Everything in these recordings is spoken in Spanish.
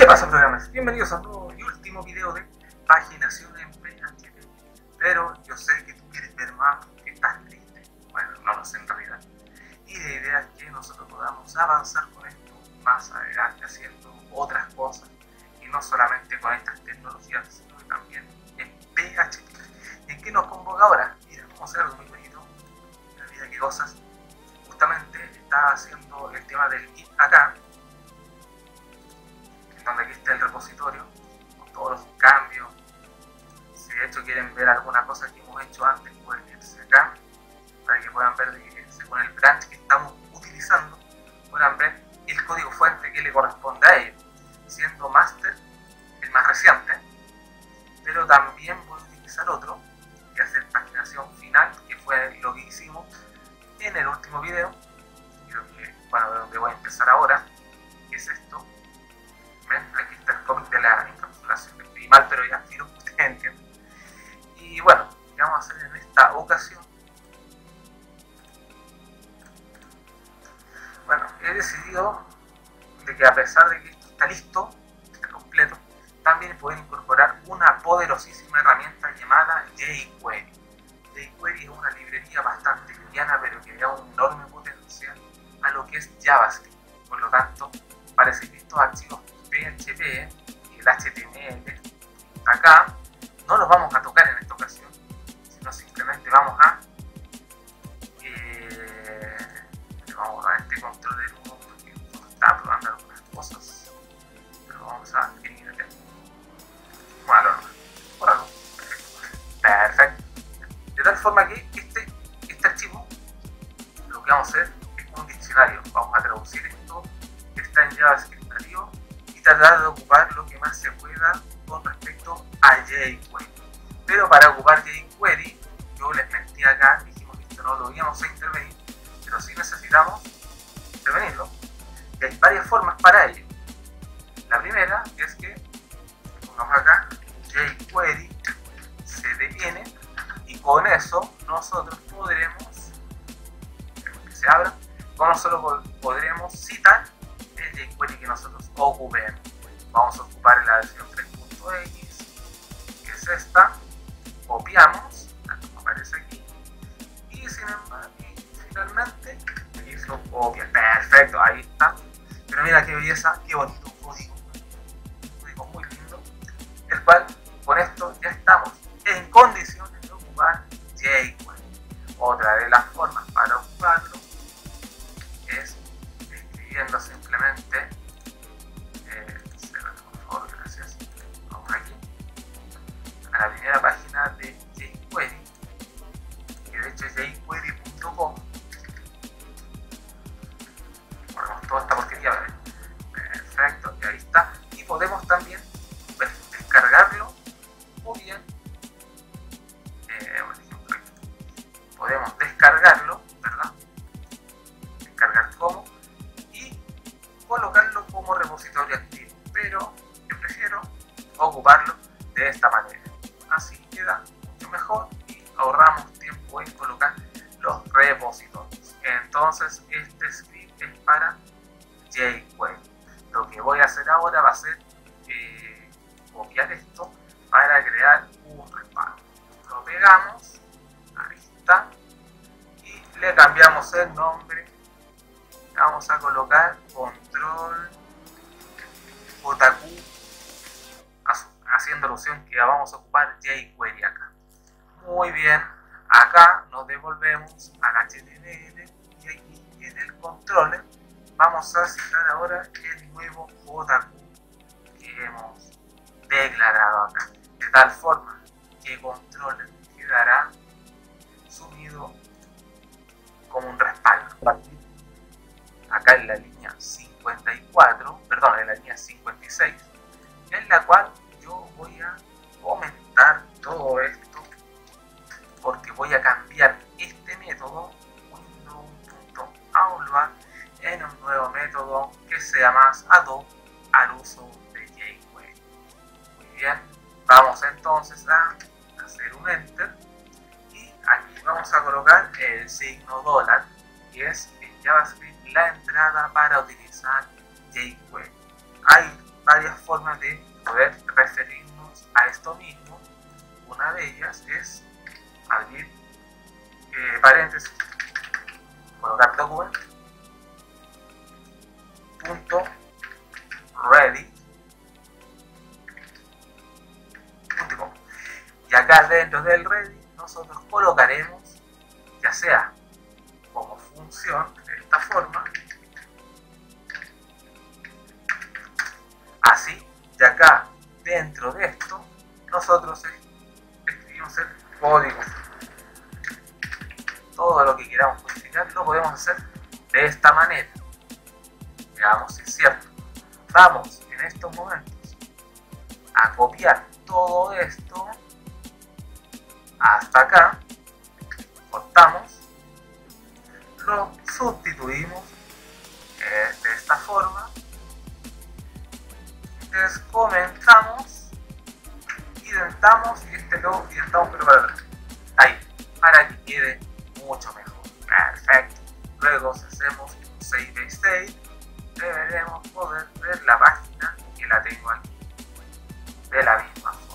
¿Qué pasa, programas? Bienvenidos a un nuevo y último video de paginación en PHP. Pero yo sé que tú quieres ver más, que estás triste. Bueno, no lo sé en realidad. Y la idea es que nosotros podamos avanzar con esto más adelante, haciendo otras cosas. Y no solamente con estas tecnologías, sino que también en PHP. ¿En qué nos convoca ahora? Mira, vamos a hacer algo muy bonito. La vida que gozas. Justamente está haciendo el tema del git acá, donde aquí está el repositorio con todos los cambios. Si de hecho quieren ver alguna cosa que hemos hecho antes, pueden irse acá para que puedan ver según el branch que estamos utilizando, puedan ver el código fuente que le corresponde a ellos, siendo master el más reciente, pero también voy a utilizar otro y hacer paginación final, que fue lo que hicimos en el último video. Creo que, bueno, de donde voy a empezar ahora, que es esto. Aquí está el cómic de la encapsulación, que estoy mal, pero ya quiero que ustedes entiendan. Y bueno, ¿qué vamos a hacer en esta ocasión? Bueno, he decidido de que, a pesar de que esto está listo, está completo, también pueden incorporar una poderosísima herramienta llamada jQuery. jQuery es una librería bastante liviana, pero que da un enorme potencial a lo que es JavaScript. Por lo tanto, parece que estos archivos PHP y el HTML acá no los vamos a tocar en esta ocasión, sino simplemente vamos a este control del 1 porque está probando algunas cosas, pero vamos a definir el bueno, perfecto, de tal forma que este archivo, lo que vamos a hacer es un diccionario. Vamos a traducir esto que está en JavaScript y tratar de ocupar lo que más se pueda con respecto a jQuery. Pero para ocupar jQuery, yo les mentí acá, dijimos que esto no lo íbamos a intervenir, pero sí necesitamos intervenirlo. Y hay varias formas para ello. La primera es que pongamos acá jQuery se detiene, y con eso nosotros podremos, que se abra, podremos citar el jQuery que nosotros ocupemos. Vamos a ocupar la versión 3.x, que es esta. Copiamos, aparece aquí, y finalmente aquí se lo copia. Perfecto, ahí está. Pero mira qué belleza, qué bonito código, un código muy lindo, el cual con esto ya estamos en condiciones de ocupar jQuery. Otra de las formas para ocuparlo es escribiendo simplemente, por favor, gracias. Vamos aquí a la primera página de jQuery, que de hecho es jQuery.com. Ponemos toda esta porquería, ¿vale? Perfecto, y ahí está. Y podemos también descargarlo, o bien, por ejemplo, podemos descargarlo, ¿verdad? Descargar como colocarlo como repositorio activo, pero yo prefiero ocuparlo de esta manera. Así queda mucho mejor y ahorramos tiempo en colocar los repositorios. Entonces este script es para jQuery. Lo que voy a hacer ahora va a ser copiar esto para crear un respaldo. Lo pegamos, ahí está, y le cambiamos el nombre. Vamos a colocar control JQ, haciendo alusión que vamos a ocupar jQuery acá. Muy bien, acá nos devolvemos al HTML y aquí en el controller vamos a citar ahora el nuevo JQ que hemos declarado acá, de tal forma que controller quedará sumido como un respaldo. Acá en la línea 54, perdón, en la línea 56, en la cual yo voy a comentar todo esto, porque voy a cambiar este método window.outload en un nuevo método que sea más ad hoc al uso de jQuery. Muy bien, vamos entonces a hacer un enter y aquí vamos a colocar el signo dólar, que es en JavaScript la entrada para utilizar jQuery. Ahí varias formas de poder referirnos a esto mismo. Una de ellas es abrir paréntesis, colocar documento, punto ready, punto. Y acá dentro del ready nosotros colocaremos, ya sea como función de esta forma, así, y acá dentro de esto nosotros escribimos el código. Todo lo que queramos modificar lo podemos hacer de esta manera. Veamos si es cierto. Vamos en estos momentos a copiar todo esto hasta acá, cortamos, lo sustituimos de esta forma, descomentamos, indentamos y este lo indentamos, pero para atrás, ahí, para que quede mucho mejor. Perfecto. Luego si hacemos un save and state, deberemos poder ver la página que la tengo aquí de la misma forma.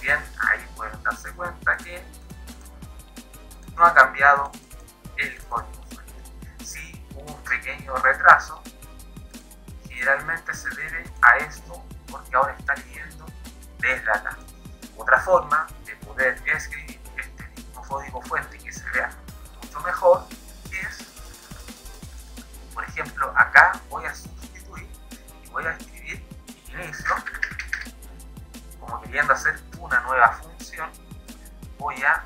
Bien, ahí pueden darse cuenta que no ha cambiado el código. Sí, hubo un pequeño retraso, generalmente se debe a esto porque ahora está leyendo desde acá. Otra forma de poder escribir este mismo código fuente que se vea mucho mejor es, por ejemplo, acá voy a sustituir y voy a escribir inicio, como queriendo hacer una nueva función. Voy a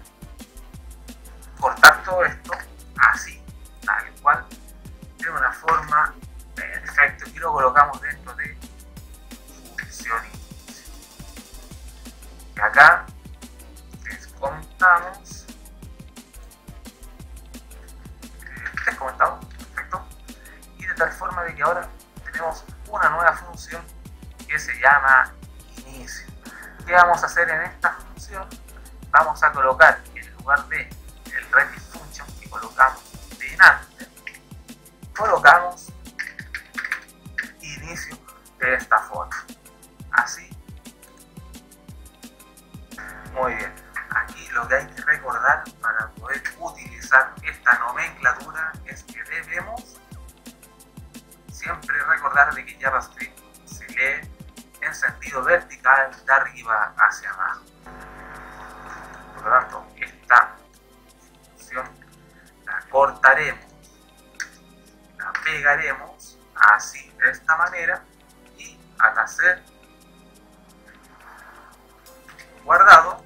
cortar todo esto así, tal cual, de una forma perfecta, y lo colocamos dentro de función inicio. Y acá descomentamos, perfecto, y de tal forma de que ahora tenemos una nueva función que se llama inicio. ¿Qué vamos a hacer en esta función? Vamos a colocar en lugar de el ready function que colocamos delante, colocamos inicio de esta forma, así. Muy bien, aquí lo que hay que recordar para poder utilizar esta nomenclatura es que debemos siempre recordar de que JavaScript se lee en sentido vertical, de arriba hacia abajo. Por lo tanto, esta función la cortaremos, la pegaremos así, de esta manera, y al hacer guardado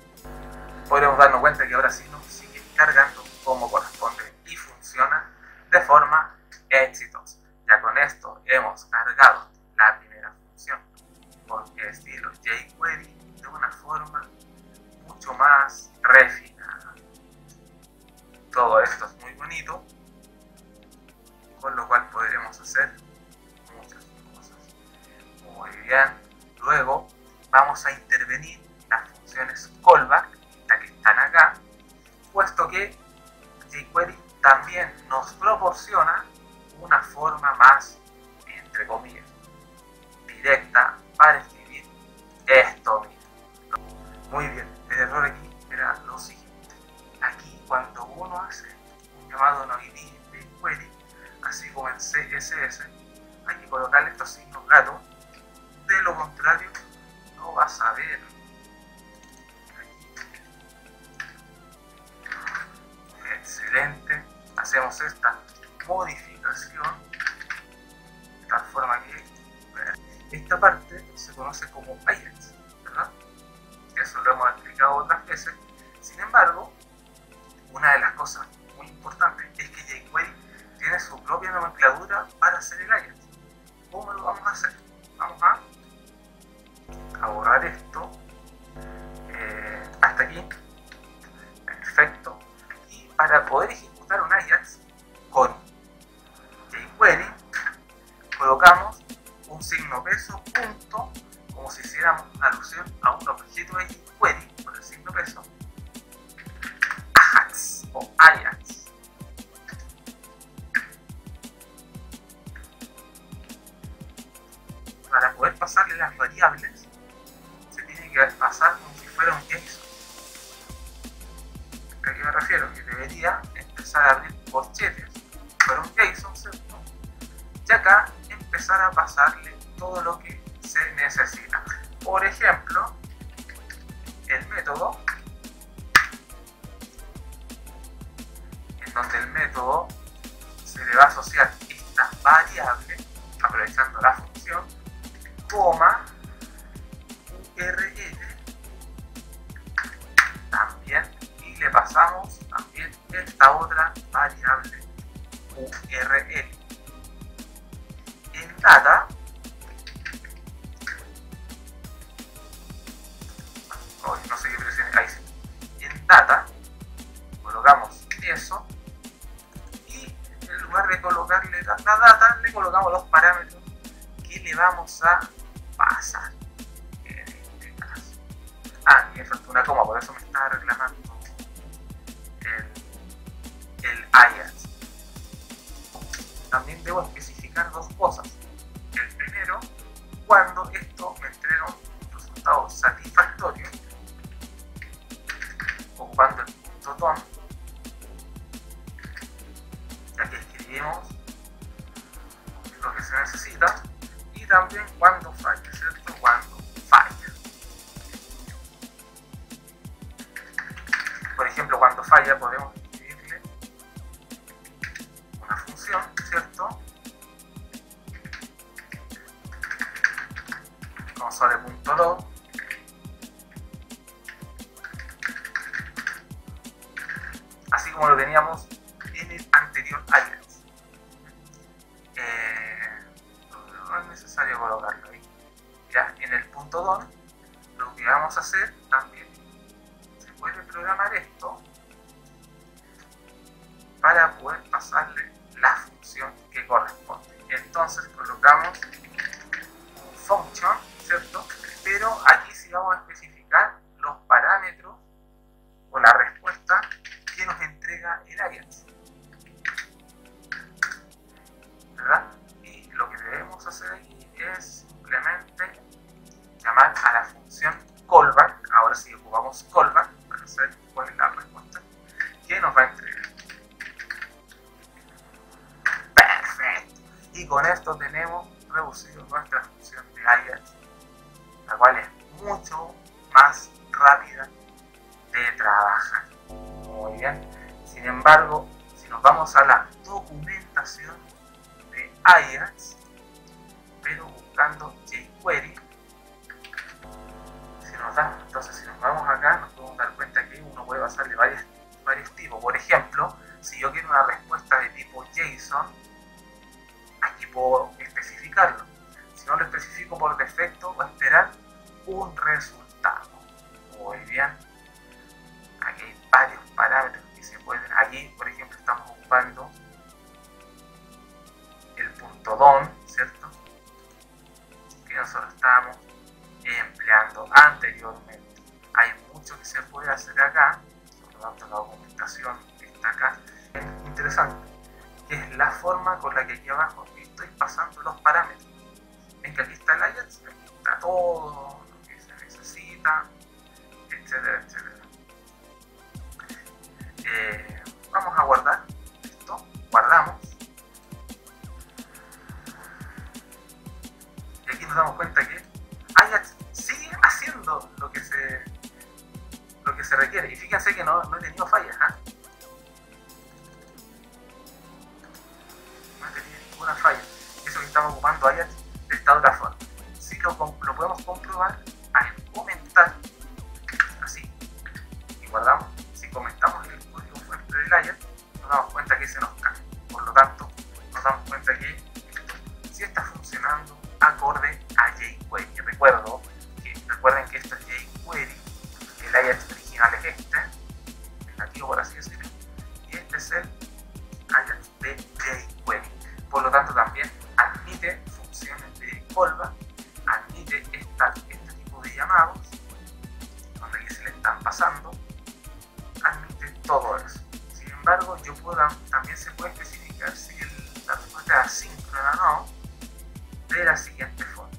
podremos darnos cuenta que ahora sí nos sigue cargando como corresponde y funciona de forma exitosa. Ya con esto hemos cargado la primera función porque estilo jQuery de una forma mucho más refinada. Todo esto es muy bonito, con lo cual podremos hacer muchas cosas. Muy bien, luego vamos a intervenir las funciones callback, las que están acá, puesto que jQuery también nos proporciona una forma más, entre comillas, directa para escribir esto mismo. Muy bien, el error aquí era lo siguiente. Aquí cuando uno hace un llamado no ID de query, así como en CSS, hay que colocarle estos signos gato, de lo contrario no vas a ver. Excelente, hacemos esta modificación de tal forma que esta parte se conoce como pages, ¿verdad? Eso lo hemos explicado otras veces. Sin embargo, una de las cosas muy importantes es que jQuery tiene su propia nomenclatura para hacer el ajax. ¿Cómo lo vamos a hacer? Vamos a borrar esto hasta aquí. Perfecto. Y para poder ejecutar un ajax con jQuery, colocamos un signo peso, punto, como si hiciéramos alusión a un objeto de jQuery con el signo peso, ajax o ajax. pasarle las variables. Se tiene que pasar como si fuera un JSON. ¿A qué me refiero? Que debería empezar a abrir corchetes para un JSON, ¿cierto? Y acá empezar a pasarle todo lo que se necesita. Por ejemplo, el método, en donde el método se le va a asociar esta variable, aprovechando la función, coma, URL, también, y le pasamos también esta otra variable, URL. En data, colocamos eso, y en lugar de colocarle la data le colocamos los parámetros que le vamos a pasar en este caso. Ah, y me faltó una coma, por eso me estaba reclamando el alias. También debo especificar dos cosas. El primero, cuando esto me entrega un resultado satisfactorio ocupando el punto DOM, ya que escribimos lo que se necesita, y también cuando falla, ¿cierto? Cuando falla. Por ejemplo, cuando falla podemos escribirle una función, ¿cierto? console.log como lo teníamos en el anterior alias. No es necesario colocarlo ahí. Ya, en el punto DOM lo que vamos a hacer también, se puede programar esto para poder pasarle la función que corresponde. Entonces colocamos un function, ¿cierto? Pero aquí sí vamos a especificar los parámetros o la respuesta que nos entrega el alias, ¿verdad? Y lo que debemos hacer aquí es simplemente llamar a la función callback. Ahora sí ocupamos callback para saber cuál es la respuesta que nos va a entregar. Perfecto. Y con esto tenemos reducido nuestra función de alias, la cual es mucho más rápida de trabajar. Muy bien. Sin embargo, si nos vamos a la documentación de alias, pero buscando jQuery, si nos vamos acá, nos podemos dar cuenta que uno puede pasarle varios tipos. Por ejemplo, si yo quiero una respuesta de tipo JSON, aquí puedo especificarlo. Si no lo especifico por defecto, va a esperar un resultado. Muy bien. Aquí hay varios parámetros que se pueden, aquí por ejemplo estamos ocupando el punto DOM, ¿cierto? Que nosotros estábamos empleando anteriormente. Hay mucho que se puede hacer acá, por lo tanto la documentación que está acá es interesante, que es la forma con la que aquí abajo estoy pasando los parámetros. Ven que aquí está el alias, aquí está todo lo que se necesita, etcétera, etcétera. Vamos a guardar esto, guardamos, y aquí nos damos cuenta que Ajax sigue haciendo lo que se requiere, y fíjense que no he tenido fallas, ¿eh? No he tenido ninguna falla. Eso que estamos ocupando Ajax de esta otra forma, si lo podemos comprobar al comentar, así, y guardamos. Si comentamos el del alias, nos damos cuenta que se nos cae. Por lo tanto, nos damos cuenta que esto sí está funcionando acorde a jQuery. Recuerden que esto es jQuery, el alias original es este, el nativo por así decirlo, y este es el alias de jQuery. Por lo tanto, también admite funciones de callback, admite este tipo de llamados, donde aquí se le están pasando, admite todo eso. Sin embargo, también se puede especificar si la respuesta es asíncrona o no, de la siguiente forma.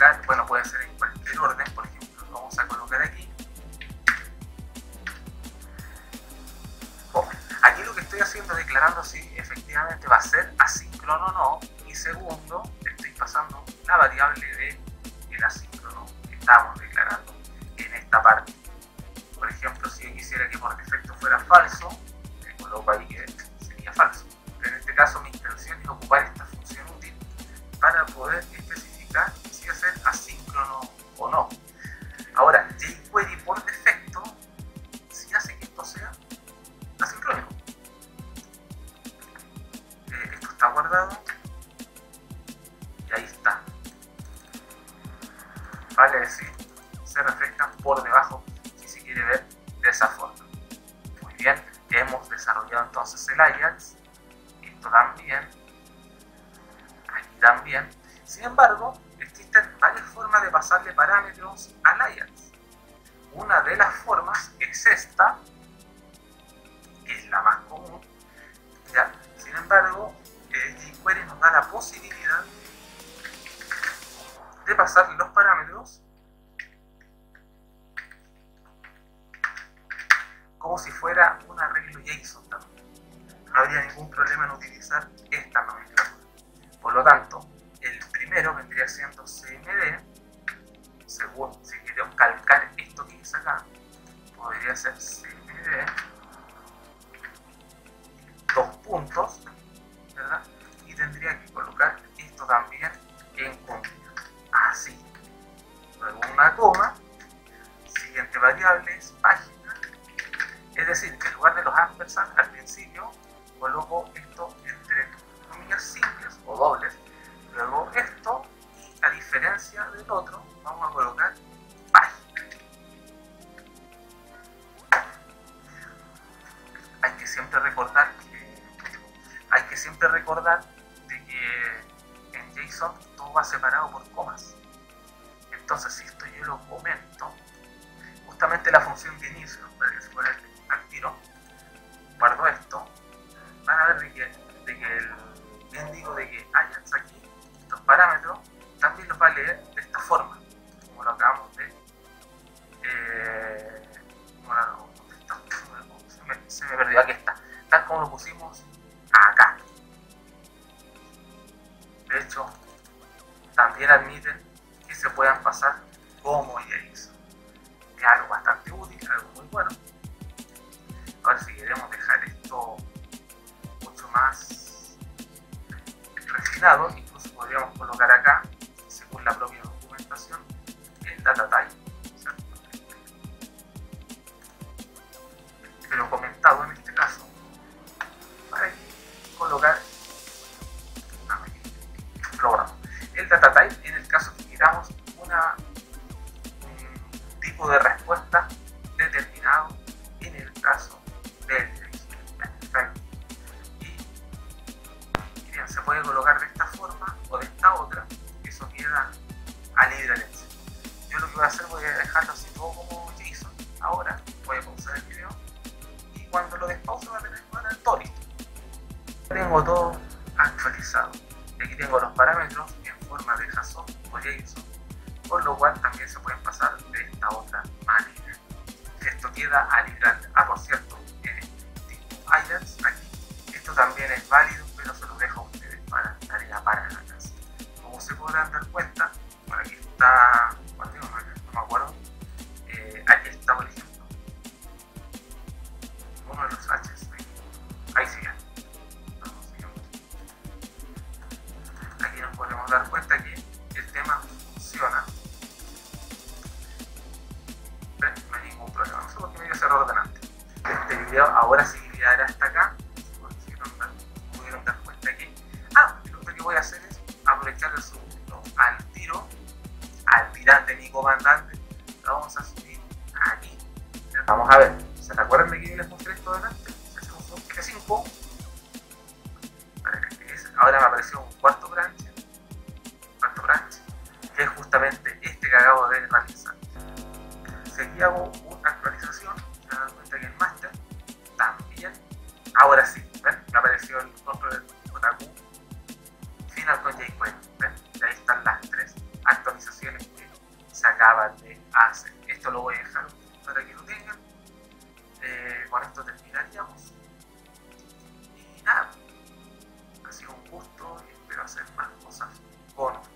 colocar, bueno, puede ser en cualquier orden, por ejemplo, lo vamos a colocar aquí. Aquí lo que estoy haciendo, declarando si efectivamente va a ser asíncrono o no, y segundo, estoy pasando la variable de el asíncrono que estamos declarando en esta parte. Por ejemplo, si yo quisiera que por defecto fuera falso, le coloco ahí que sería falso. Pero en este caso mi intención es ocupar esta función útil para poder especificar si hacer asíncrono o no. Ahora, jQuery por defecto si hace que esto sea asincrónico. Esto está guardado y ahí está. Vale decir, se reflejan por debajo si se quiere ver de esa forma. Muy bien, hemos desarrollado entonces el Ajax. También, aquí también. Sin embargo, existen varias formas de pasarle parámetros al Ajax. Una de las formas es esta, que es la más común, ¿ya? Sin embargo, jQuery nos da la posibilidad de pasarle los parámetros como si fuera un arreglo JSON también. No habría ningún problema en utilizar esta nomenclatura. Por lo tanto, el primero vendría siendo CMD, según si quiero calcar esto que hice acá, podría ser CMD, dos puntos, ¿verdad? Y tendría que colocar esto también en comillas, así. Luego una coma, siguiente variable es página, es decir, que en lugar de los ampersand al principio, coloco esto entre comillas simples o dobles, luego esto y a diferencia del otro vamos a colocar página. Hay que siempre recordar de que en JSON todo va separado por comas. Entonces si esto yo lo comento, justamente la función de inicio, para que se pueda al tiro, guardo esto. Van a ver de que el índice de que Ajax aquí, estos parámetros, también los va a leer de esta forma, como lo acabamos de... se me perdió, aquí está, tal como lo pusimos acá. De hecho, también admiten que se puedan pasar como JSON, que es algo bastante útil, algo muy bueno. Ahora si queremos dejar esto más refinado, incluso podríamos colocar acá, según la propia documentación, el data type, ¿cierto? Pero comentado en este caso, para colocar el data type en el caso que queramos un tipo de respuesta determinado en el caso del se puede colocar de esta forma o de esta otra, eso queda a libre elección. Yo lo que voy a hacer, voy a dejarlo así todo como JSON. Ahora voy a pausar el video y cuando lo despauso va a tener todo listo. Tengo todo actualizado. Aquí tengo los parámetros en forma de JSON o JSON, por lo cual también se pueden pasar de esta otra manera. Esto queda a libre elección. Por cierto, en el tipo Ajax aquí, esto también es válido, pero se los dejo para tarea para la casa. Como se podrán dar cuenta, bueno, aquí está, no me acuerdo, aquí está por ejemplo uno de los H's, ahí sigue. Aquí nos podemos dar cuenta que el tema funciona. ¿Ven? No hay ningún problema, no sé por qué me dio ese error delante. Este video ahora sí quedará hasta acá. Voy a hacer es aprovechar el segundo al tirante mi comandante, lo vamos a subir aquí. Vamos a ver, ¿se acuerdan de que yo les mostré esto delante? Hacemos un F5 para que ahora me apareció un cuarto branch que es justamente este que acabo de realizar. Si aquí hago una actualización, se dan cuenta que el master también, ahora sí, ¿ven? Me apareció el control del JQ con jQuery. Ahí están las tres actualizaciones acaban de hacer. Esto lo voy a dejar para que lo tengan. Con esto terminaríamos. Y nada, ha sido un gusto y espero hacer más cosas con